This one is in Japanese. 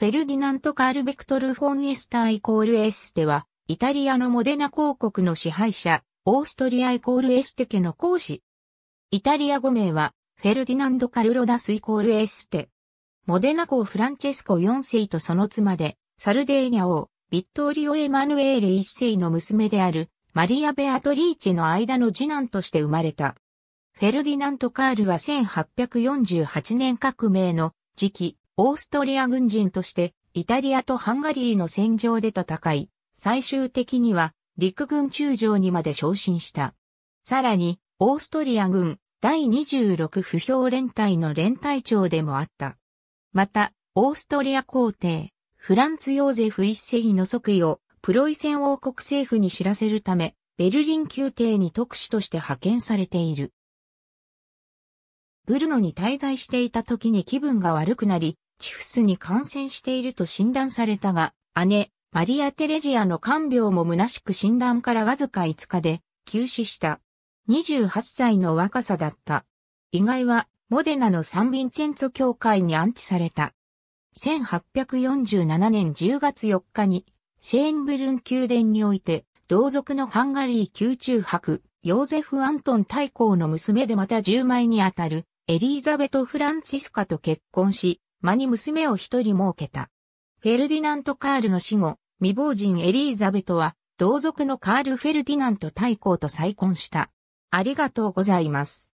フェルディナント・カール・ベクトル・フォン・エスター=エステは、イタリアのモデナ公国の支配者、オーストリア=エステ家の公子。イタリア語名は、フェルディナンド・カルロダス=エステ。モデナ公フランチェスコ4世とその妻で、サルデーニャ王、ビットーリオ・エマヌエーレ1世の娘である、マリア・ベアトリーチェの間の次男として生まれた。フェルディナント・カールは1848年革命の時期、オーストリア軍人としてイタリアとハンガリーの戦場で戦い、最終的には陸軍中将にまで昇進した。さらに、オーストリア軍第26歩兵連隊の連隊長でもあった。また、オーストリア皇帝、フランツ・ヨーゼフ1世の即位をプロイセン王国政府に知らせるため、ベルリン宮廷に特使として派遣されている。ブルノに滞在していた時に気分が悪くなり、チフスに感染していると診断されたが、姉、マリア・テレジアの看病も虚しく診断からわずか5日で、急死した。28歳の若さだった。遺骸は、モデナのサン・ヴィンチェンツォ教会に安置された。1847年10月4日に、シェーンブルン宮殿において、同族のハンガリー宮中伯、ヨーゼフ・アントン大公の娘でまた10枚にあたる、エリザベト・フランツィスカと結婚し、間に娘を一人設けた。フェルディナント・カールの死後、未亡人エリーザベトは、同族のカール・フェルディナント大公と再婚した。ありがとうございます。